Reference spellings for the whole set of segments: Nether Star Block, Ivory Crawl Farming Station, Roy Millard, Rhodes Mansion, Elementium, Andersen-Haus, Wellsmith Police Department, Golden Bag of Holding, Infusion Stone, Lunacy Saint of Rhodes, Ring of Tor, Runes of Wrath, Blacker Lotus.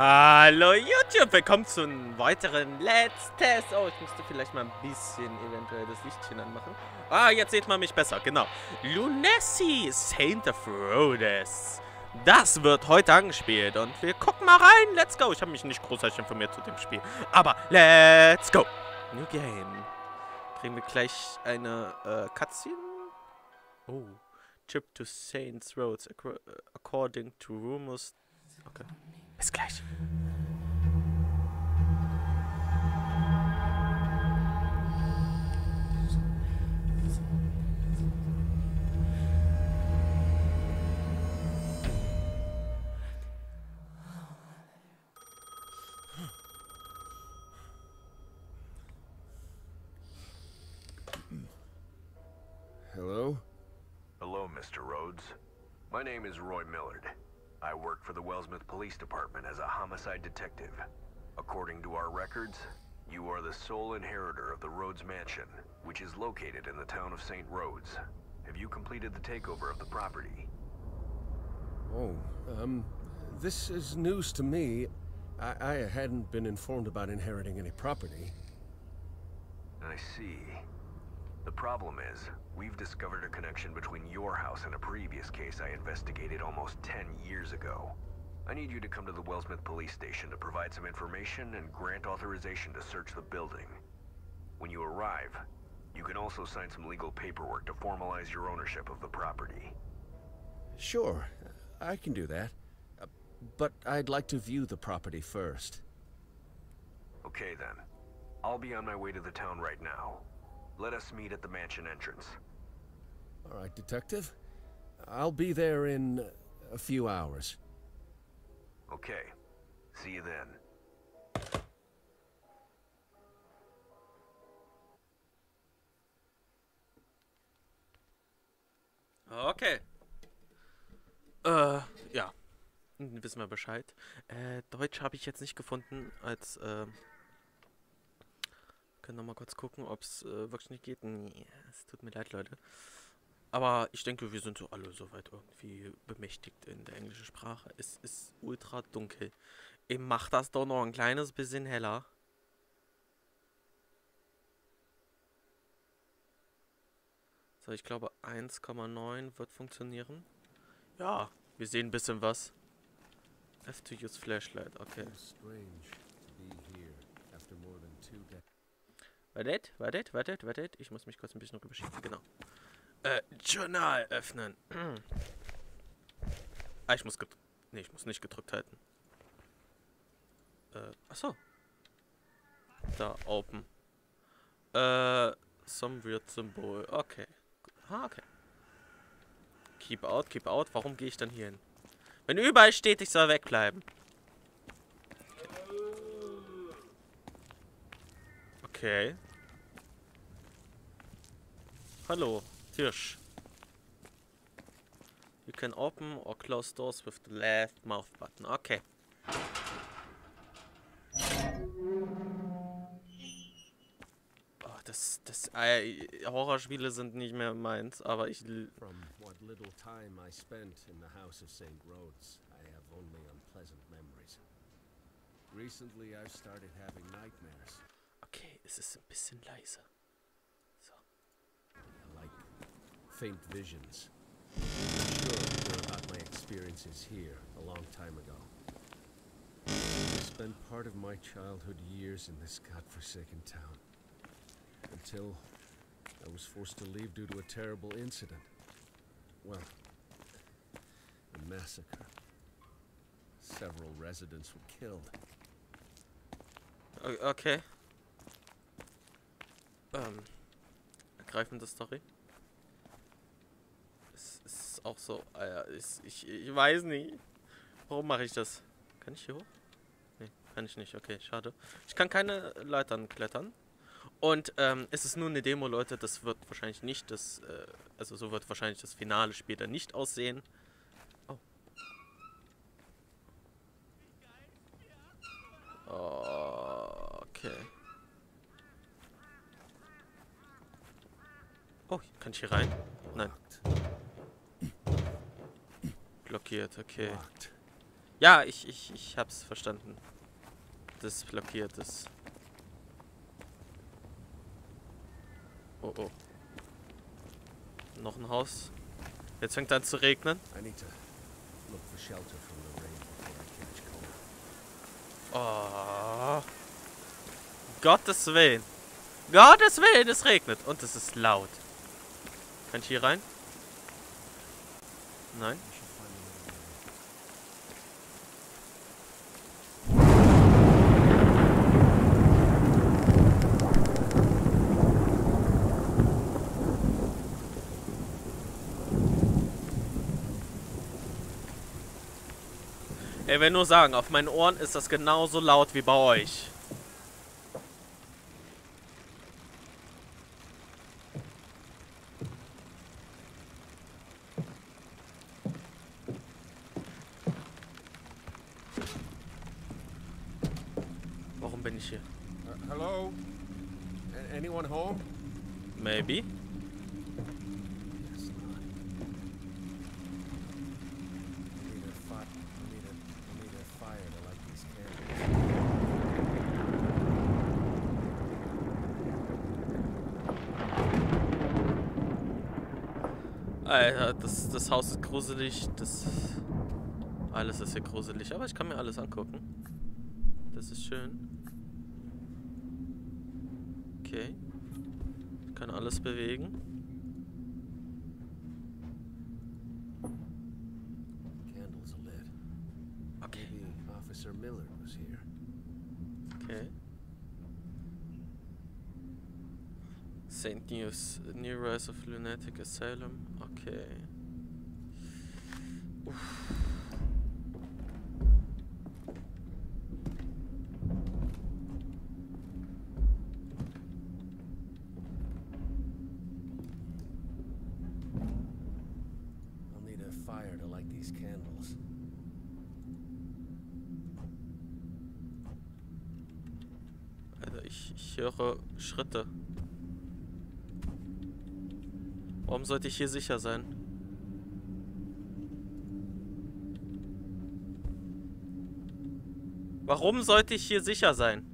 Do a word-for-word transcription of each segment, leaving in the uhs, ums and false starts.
Hallo YouTube, willkommen zu einem weiteren Let's Test. Oh, ich musste vielleicht mal ein bisschen eventuell das Lichtchen anmachen. Ah, jetzt sieht man mich besser, genau. Lunacy Saint of Rhodes. Das wird heute angespielt und wir gucken mal rein. Let's go. Ich habe mich nicht großartig informiert zu dem Spiel, aber let's go. New Game. Kriegen wir gleich eine äh, Cutscene? Oh. Trip to Saints Roads according to rumors. Okay. Bis gleich. Hello? Hello, Mister Rhodes. My name is Roy Millard. I work for the Wellsmith Police Department as a homicide detective. According to our records, you are the sole inheritor of the Rhodes Mansion, which is located in the town of Saint Rhodes. Have you completed the takeover of the property? Oh, um, this is news to me. I, I hadn't been informed about inheriting any property. I see. The problem is, we've discovered a connection between your house and a previous case I investigated almost ten years ago. I need you to come to the Wellsmith Police Station to provide some information and grant authorization to search the building. When you arrive, you can also sign some legal paperwork to formalize your ownership of the property. Sure, I can do that. Uh, but I'd like to view the property first. Okay then. I'll be on my way to the town right now. Let us meet at the mansion entrance. All right, Detective. I'll be there in a few hours. Okay. See you then. Okay. Äh, ja. Wissen wir Bescheid. Äh, Deutsch habe ich jetzt nicht gefunden als, äh... nochmal kurz gucken, ob es äh, wirklich nicht geht. Nee, es tut mir leid, Leute. Aber ich denke, wir sind so alle soweit irgendwie bemächtigt in der englischen Sprache. Es ist ultra dunkel. Ich mach das doch noch ein kleines bisschen heller. So, ich glaube eins Komma neun wird funktionieren. Ja, wir sehen ein bisschen was. F to use flashlight, okay. Wartet, wartet, wartet, wartet. Ich muss mich kurz ein bisschen rüberschieben, genau. Äh, Journal öffnen. ah, ich muss gedrückt... Ne, ich muss nicht gedrückt halten. Äh, achso. Da, open. Äh, some weird Symbol. Okay. Ah, okay. Keep out, keep out. Warum gehe ich dann hier hin? Wenn überall steht, ich soll wegbleiben. Okay. Okay. Hallo, Tisch. You can open or close doors with the left mouth button. Okay. Oh, das, das, äh, Horrorspiele sind nicht mehr meins, aber ich... From what little time I spent in the house of Saint Rhodes, I have only unpleasant memories. Recently I've started having nightmares. Okay, es ist ein bisschen leiser. Faint visions. Sure, I heard about my experiences here a long time ago. I spent part of my childhood years in this godforsaken town. Until I was forced to leave due to a terrible incident. Well, a massacre. Several residents were killed. Okay. Ähm, ergreifende Story. Auch so, äh, ich, ich, ich weiß nicht. Warum mache ich das? Kann ich hier hoch? Nee, kann ich nicht. Okay, schade. Ich kann keine Leitern klettern. Und ähm, es ist nur eine Demo, Leute. Das wird wahrscheinlich nicht das, äh, also so wird wahrscheinlich das Finale später nicht aussehen. Oh. Oh, okay. Oh, kann ich hier rein? Nein. Blockiert, okay. Ja, ich, ich, ich hab's verstanden. Das blockiert es. Oh, oh. Noch ein Haus. Jetzt fängt an zu regnen. Oh. Gottes Willen. Gottes Willen, es regnet. Und es ist laut. Kann ich hier rein? Nein. Ich will nur sagen, auf meinen Ohren ist das genauso laut wie bei euch. Warum bin ich hier? Uh, hello? Anyone home? Maybe. Alter, das, das Haus ist gruselig, das... Alles ist hier gruselig, aber ich kann mir alles angucken. Das ist schön. Okay. Ich kann alles bewegen. Okay. Okay. Saint News, New Rise of Lunatic Asylum. Okay. Uff. I'll need a fire to light these candles. Also ich, ich höre Schritte. Warum sollte ich hier sicher sein? Warum sollte ich hier sicher sein?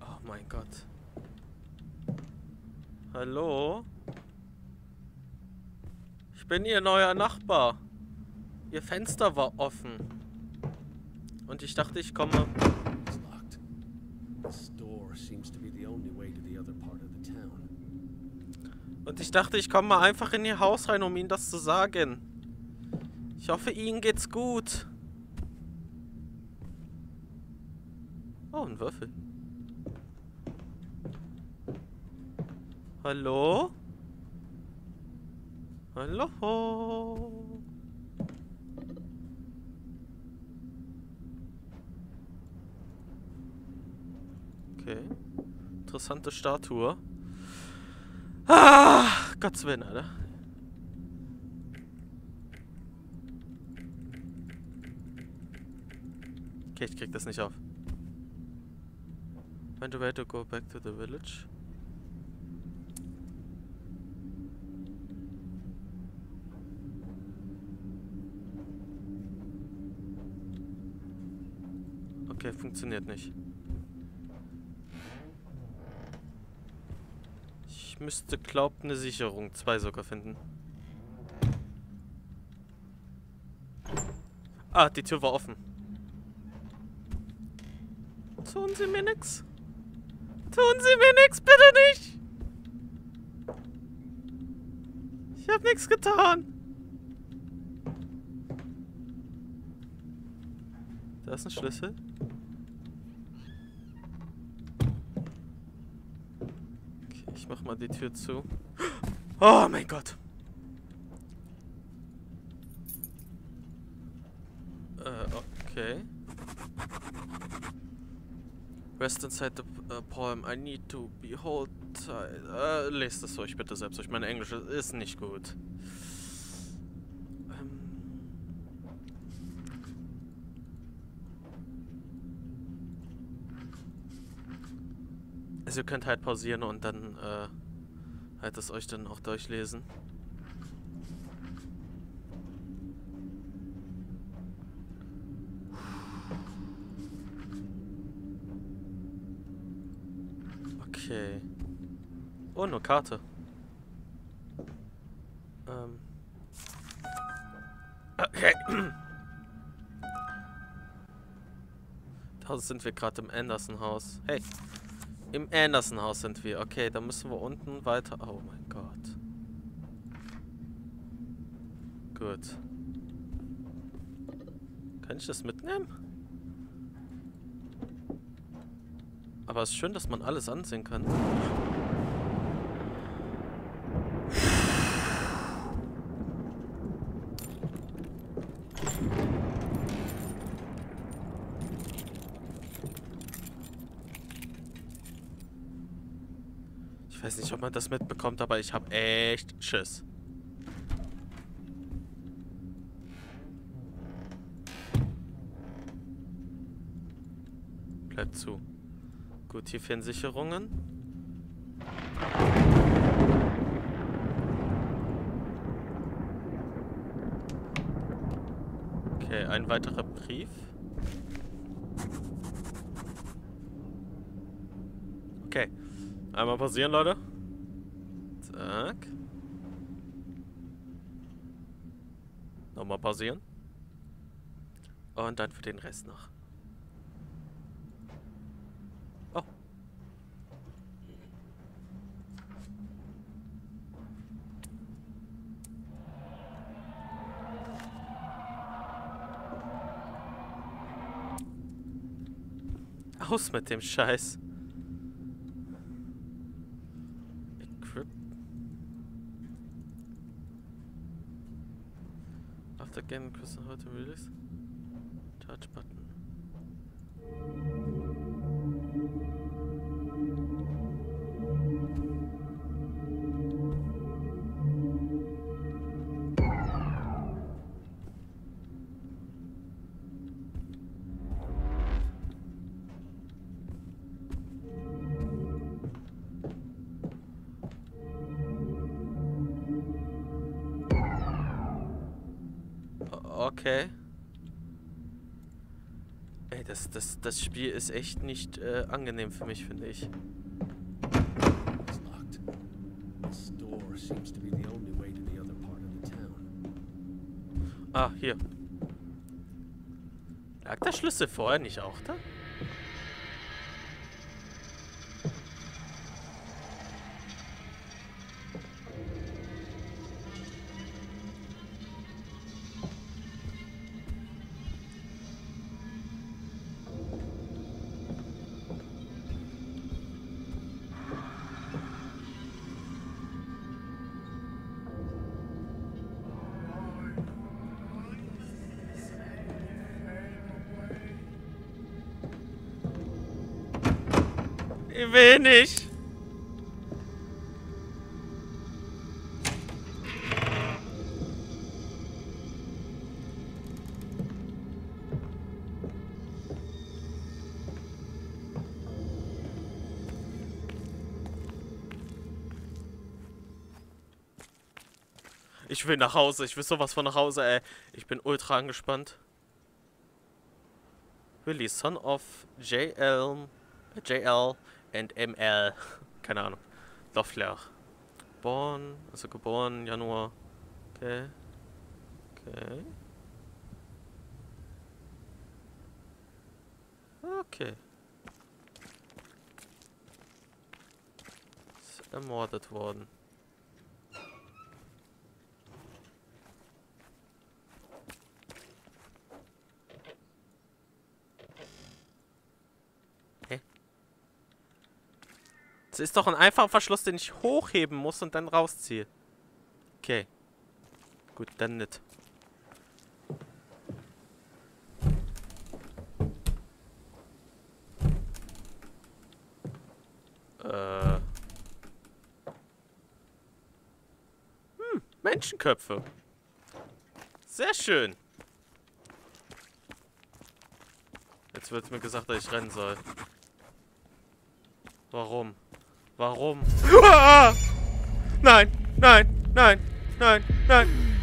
Oh mein Gott. Hallo? Ich bin Ihr neuer Nachbar. Ihr Fenster war offen. Und ich dachte, ich komme... Und ich dachte, ich komme mal einfach in Ihr Haus rein, um Ihnen das zu sagen. Ich hoffe, Ihnen geht's gut. Oh, ein Würfel. Hallo? Hallo? Okay. Interessante Statue. Ah, Gottes Willen, Alter. Okay, ich krieg das nicht auf. Find a way to go back to the village. Okay, funktioniert nicht. Müsste, glaubt, eine Sicherung. Zwei sogar finden. Ah, die Tür war offen. Tun Sie mir nix. Tun Sie mir nix, bitte nicht. Ich hab nichts getan. Da ist ein Schlüssel. Mach mal die Tür zu. Oh mein Gott. Äh, okay. Rest inside the uh, poem. I need to behold. Äh, lest das euch bitte selbst. Ich meine, Englisch ist nicht gut. Also ihr könnt halt pausieren und dann äh, halt das euch dann auch durchlesen. Okay. Oh, nur Karte. Ähm. Okay. Da sind wir gerade im Andersen-Haus. Hey. Im Andersen-Haus sind wir. Okay, da müssen wir unten weiter. Oh mein Gott. Gut. Kann ich das mitnehmen? Aber es ist schön, dass man alles ansehen kann. Ich weiß nicht, ob man das mitbekommt, aber ich habe echt Schiss. Bleibt zu. Gut, hier fehlen Sicherungen. Okay, ein weiterer Brief. Okay, einmal pausieren, Leute. Zack. Nochmal pausieren. Und dann für den Rest noch. Raus mit dem Scheiß. Equip. After game, press on how to release. Charge button. Okay. Ey, das, das, das Spiel ist echt nicht äh, angenehm für mich, finde ich. Ah, hier. Lag der Schlüssel vorher nicht auch da? Ich will nicht. Ich will nach Hause. Ich will sowas von nach Hause, ey. Ich bin ultra angespannt. Willy, son of J L. J L. And M L. Keine Ahnung. Loffler. Born. Also geboren, Januar. Okay. Okay. Okay. Ist ermordet worden. Das ist doch ein einfacher Verschluss, den ich hochheben muss und dann rausziehe. Okay. Gut, dann nicht. Äh. Hm, Menschenköpfe. Sehr schön. Jetzt wird mir gesagt, dass ich rennen soll. Warum? Warum? Ah! Nein, nein, nein, nein, nein.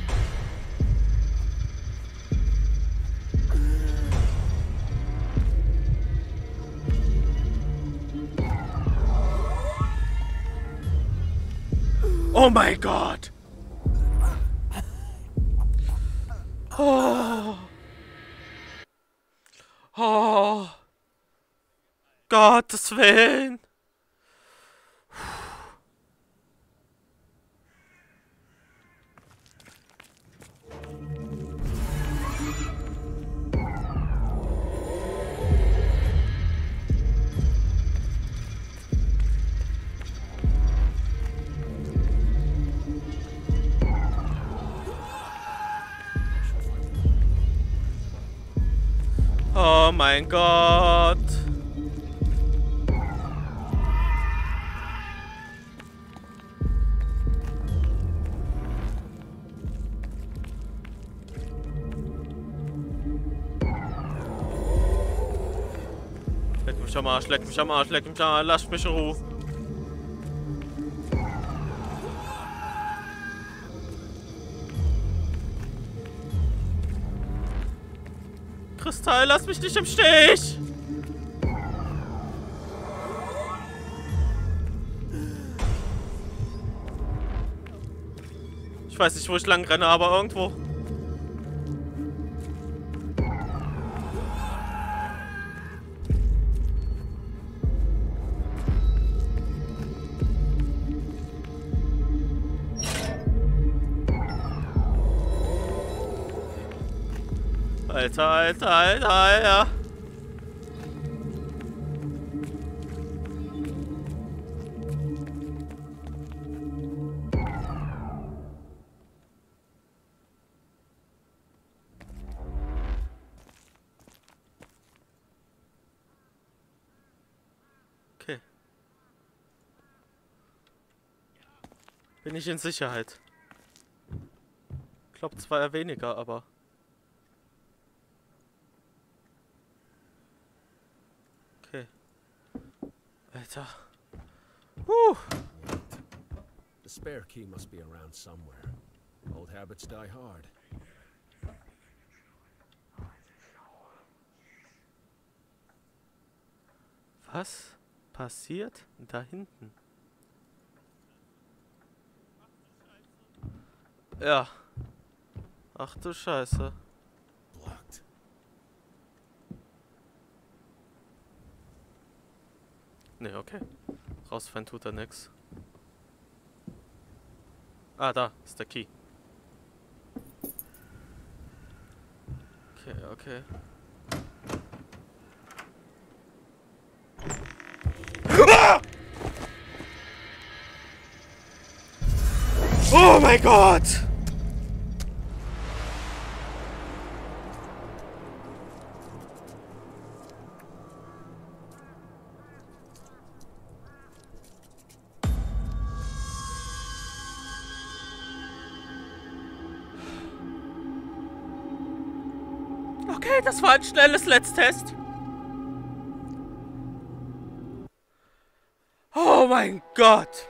Oh mein Gott! Oh. Oh. Gottes Willen! Oh mein Gott. Leck mich am Arsch, leck mich am Arsch, leck mich am Arsch, lass mich in Ruhe. Kristall, lass mich nicht im Stich! Ich weiß nicht, wo ich lang renne, aber irgendwo. Alter, Alter, Alter, Alter. Okay. Bin ich in Sicherheit? Ich glaube zwar eher weniger, aber... Alter. Woo. The spare key must be around somewhere. Old habits die hard. Was passiert da hinten? Ja. Ach du Scheiße. Ne, okay. Rausfallen tut er nix. Ah, da ist der Key. Okay, okay. Ah! Oh mein Gott! Okay, das war ein schnelles Letztest. Oh mein Gott.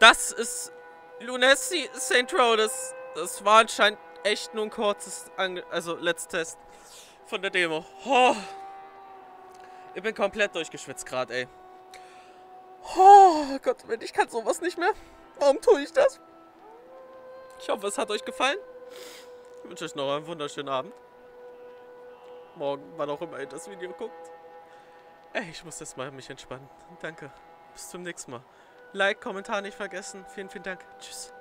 Das ist Lunacy Saint of Rhodes. Das war anscheinend echt nur ein kurzes Ange also Letztest von der Demo. Oh. Ich bin komplett durchgeschwitzt gerade, ey. Oh Gott, ich kann sowas nicht mehr. Warum tue ich das? Ich hoffe, es hat euch gefallen. Ich wünsche euch noch einen wunderschönen Abend. Morgen, wann auch immer ihr das Video guckt. Ey, ich muss jetzt mal mich entspannen. Danke. Bis zum nächsten Mal. Like, Kommentar nicht vergessen. Vielen, vielen Dank. Tschüss.